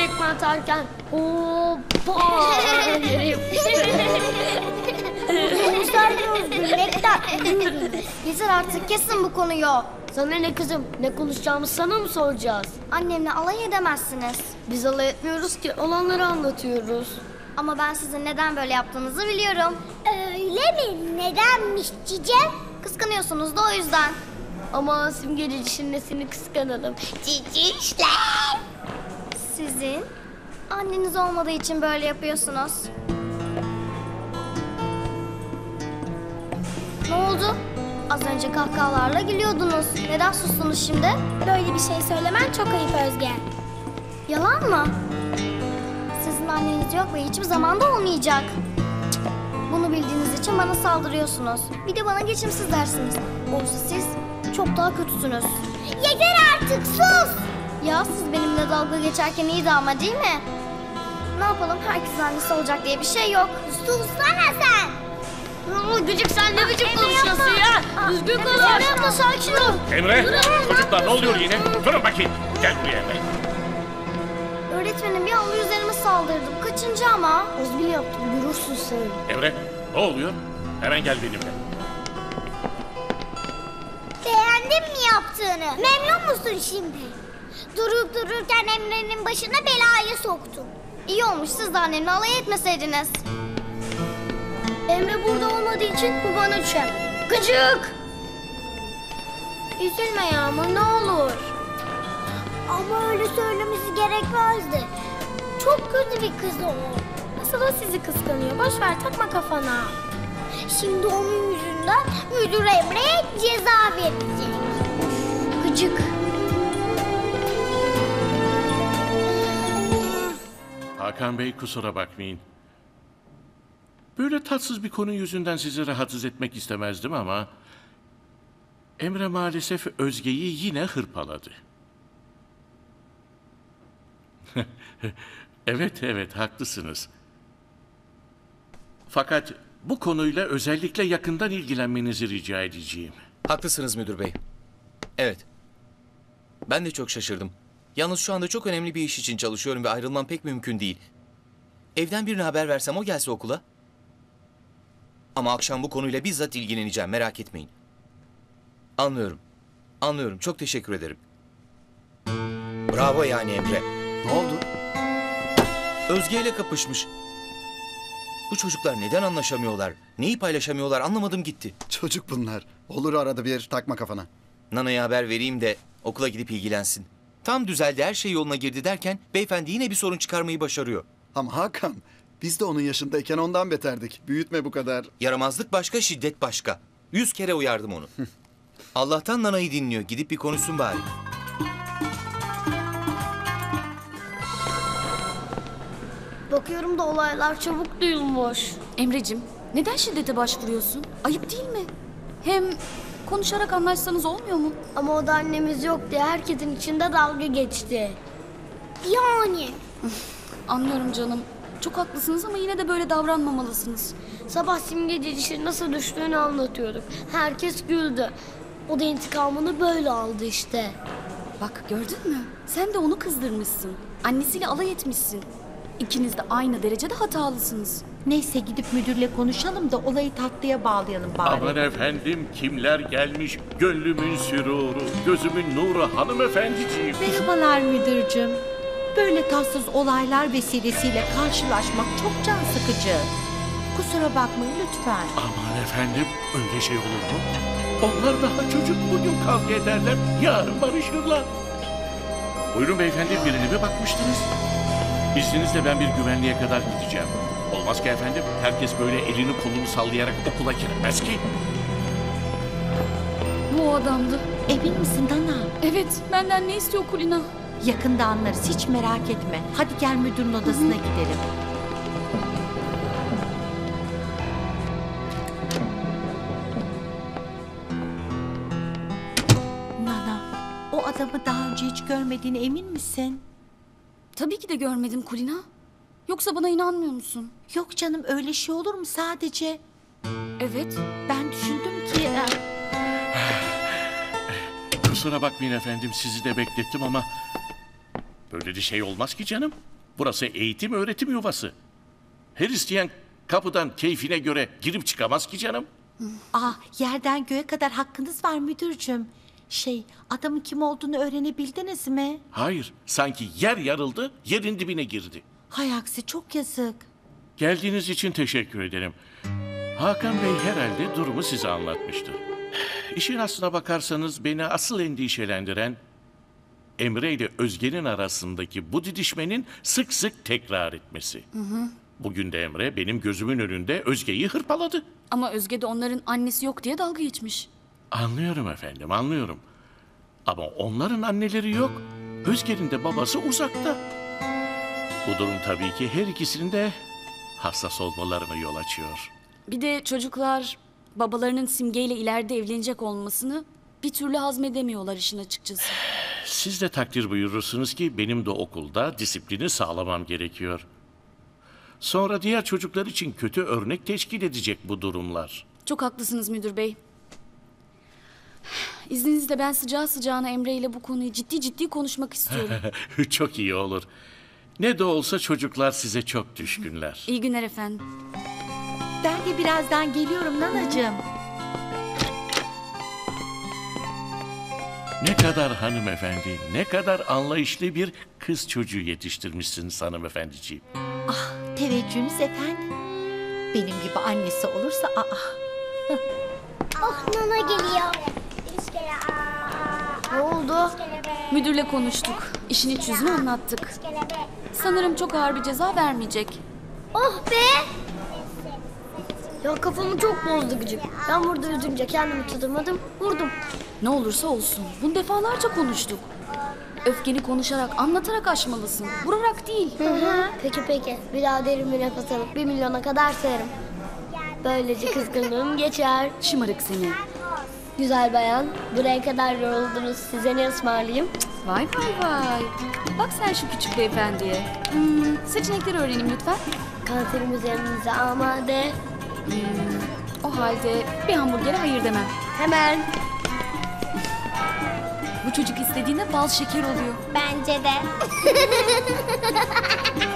tekme atarken hoppa yere yapıştırdım. Konuşamıyoruz gülmekten. Yeter artık, kesin bu konuyu. Sana ne kızım, ne konuşacağımızı sana mı soracağız? Annemle alay edemezsiniz. Biz alay etmiyoruz ki, olanları anlatıyoruz. Ama ben sizin neden böyle yaptığınızı biliyorum. Öyle mi? Nedenmiş cicem? Kıskanıyorsunuz da o yüzden. Ama Simge cicişin nesini kıskanalım? Cicişler! Sizin anneniz olmadığı için böyle yapıyorsunuz. Ne oldu? Az önce kahkahalarla gülüyordunuz. Neden sustunuz şimdi? Böyle bir şey söylemen çok ayıp Özge. Yalan mı? Sizin anneniz yok ve hiçbir zamanda olmayacak. Bunu bildiğiniz için bana saldırıyorsunuz. Bir de bana geçimsiz dersiniz. Oysa siz çok daha kötüsünüz. Yeter artık, sus! Ya siz benimle dalga geçerken iyiydi ama, değil mi? Ne yapalım, herkes annesi olacak diye bir şey yok. Sussana sen! Gıcık, sen ne gıcık konuşuyorsun ya? Düzgün konuş. Emre yapma, sakin ol. Emre, çocuklar ne oluyor yine? Durun bakayım, gel buraya Emre. Öğretmenim, bir anda üzerime saldırdım. Kaçıncı ama? Özbil yaptım, görürsün sen. Emre, ne oluyor? Hemen gel benimle. Beğendin mi yaptığını? Memnun musun şimdi? Durup dururken Emre'nin başına belayı soktun. İyi olmuş, siz de annemle alay etmeseydiniz. Emre burada olmadığı için bu bana düşer. Gıcık! Üzülme Yağmur, ne olur. Ama öyle söylemesi gerekmezdi. Çok kötü bir kız o. Nasıl da sizi kıskanıyor, boş ver, takma kafana. Şimdi onun yüzünden müdür Emre'ye ceza verecek. Gıcık. Hakan Bey, kusura bakmayın. Böyle tatsız bir konu yüzünden sizi rahatsız etmek istemezdim ama Emre maalesef Özge'yi yine hırpaladı. Evet, haklısınız. Fakat bu konuyla özellikle yakından ilgilenmenizi rica edeceğim. Haklısınız müdür bey. Evet. Ben de çok şaşırdım. Yalnız şu anda çok önemli bir iş için çalışıyorum ve ayrılmam pek mümkün değil. Evden birine haber versem o gelse okula. Ama akşam bu konuyla bizzat ilgileneceğim, merak etmeyin. Anlıyorum. Anlıyorum. Çok teşekkür ederim. Bravo yani Emre. Ne oldu? Özge ile kapışmış. Bu çocuklar neden anlaşamıyorlar? Neyi paylaşamıyorlar? Anlamadım gitti. Çocuk bunlar. Olur arada bir, takma kafana. Nana'ya haber vereyim de okula gidip ilgilensin. Tam düzeldi, her şey yoluna girdi derken beyefendi yine bir sorun çıkarmayı başarıyor. Ama Hakan... Biz de onun yaşındayken ondan beterdik. Büyütme bu kadar. Yaramazlık başka, şiddet başka. 100 kere uyardım onu. Allah'tan Nana'yı dinliyor. Gidip bir konuşsun bari. Bakıyorum da olaylar çabuk duyulmuş. Emreciğim, neden şiddete başvuruyorsun? Ayıp değil mi? Hem konuşarak anlaşsanız olmuyor mu? Ama o da annemiz yok diye herkesin içinde dalga geçti. Yani. Anlıyorum canım. Çok haklısınız ama yine de böyle davranmamalısınız. Sabah Simge cicişin nasıl düştüğünü anlatıyorduk. Herkes güldü. O da intikamını böyle aldı işte. Bak gördün mü? Sen de onu kızdırmışsın. Annesiyle alay etmişsin. İkiniz de aynı derecede hatalısınız. Neyse, gidip müdürle konuşalım da olayı tatlıya bağlayalım bari. Aman efendim, kimler gelmiş? Gönlümün süruru, gözümün nuru hanımefendiciğim. Merhabalar müdürcüm. Böyle tatsız olaylar vesilesiyle karşılaşmak çok can sıkıcı. Kusura bakmayın lütfen. Aman efendim, öyle şey olur mu? Onlar daha çocuk, bugün kavga ederler, yarın barışırlar. Buyurun beyefendi, birine bakmıştınız. İzninizle ben bir güvenliğe kadar gideceğim. Olmaz ki efendim, herkes böyle elini kolunu sallayarak okula girmez ki. Bu adamdı. Emin misin Nana? Evet, benden ne istiyor Kulina? Yakında anlarız, hiç merak etme. Hadi gel müdürün odasına gidelim. Nana, o adamı daha önce hiç görmediğine emin misin? Tabii ki de görmedim Kulina. Yoksa bana inanmıyor musun? Yok canım, öyle şey olur mu sadece? Evet. Ben düşündüm ki... Kusura bakmayın efendim, sizi de beklettim ama... Böyle bir şey olmaz ki canım. Burası eğitim öğretim yuvası. Her isteyen kapıdan keyfine göre girip çıkamaz ki canım. Aa, yerden göğe kadar hakkınız var müdürcüm. Adamın kim olduğunu öğrenebildiniz mi? Hayır, sanki yer yarıldı, yerin dibine girdi. Hay aksi, çok yazık. Geldiğiniz için teşekkür ederim. Hakan Bey herhalde durumu size anlatmıştır. İşin aslına bakarsanız beni asıl endişelendiren Emre ile Özge'nin arasındaki bu didişmenin sık sık tekrar etmesi. Hı hı. Bugün de Emre benim gözümün önünde Özge'yi hırpaladı. Ama Özge de onların annesi yok diye dalga geçmiş. Anlıyorum efendim, anlıyorum. Ama onların anneleri yok. Özge'nin de babası uzakta. Bu durum tabii ki her ikisinin de hassas olmalarına yol açıyor. Bir de çocuklar babalarının Simge ile ileride evlenecek olmasını bir türlü hazmedemiyorlar işin açıkçası. Siz de takdir buyurursunuz ki benim de okulda disiplini sağlamam gerekiyor. Sonra diğer çocuklar için kötü örnek teşkil edecek bu durumlar. Çok haklısınız müdür bey. İzninizle ben sıcağı sıcağına Emre ile bu konuyu ciddi ciddi konuşmak istiyorum. Çok iyi olur. Ne de olsa çocuklar size çok düşkünler. İyi günler efendim. Ben de birazdan geliyorum nanacığım. Ne kadar hanımefendi, ne kadar anlayışlı bir kız çocuğu yetiştirmişsiniz hanımefendiciğim. Ah, teveccühünüz efendim. Benim gibi annesi olursa Oh, Nana geliyor. Ne oldu? Müdürle konuştuk. İşin iç yüzünü anlattık. Sanırım çok ağır bir ceza vermeyecek. Oh be! Ya kafamı çok bozdu gıcık. Ben burada üzünce kendimi tutamadım, vurdum. Ne olursa olsun, bunu defalarca konuştuk. Öfkeni konuşarak, anlatarak aşmalısın. Vurarak değil. Hı hı. Peki peki, bir daha derin bir nefes alıp 1 milyona kadar sayarım. Böylece kızgınlığım geçer. Şımarık seni. Güzel bayan, buraya kadar yoruldunuz. Size ne ısmarlayayım? Vay vay vay. Bak sen şu küçük beyefendiye. Seçenekleri öğrenin lütfen. Kanserim üzerinize amade. O halde bir hamburgere hayır demem. Hemen. Bu çocuk istediğinde bal şeker oluyor. Bence de.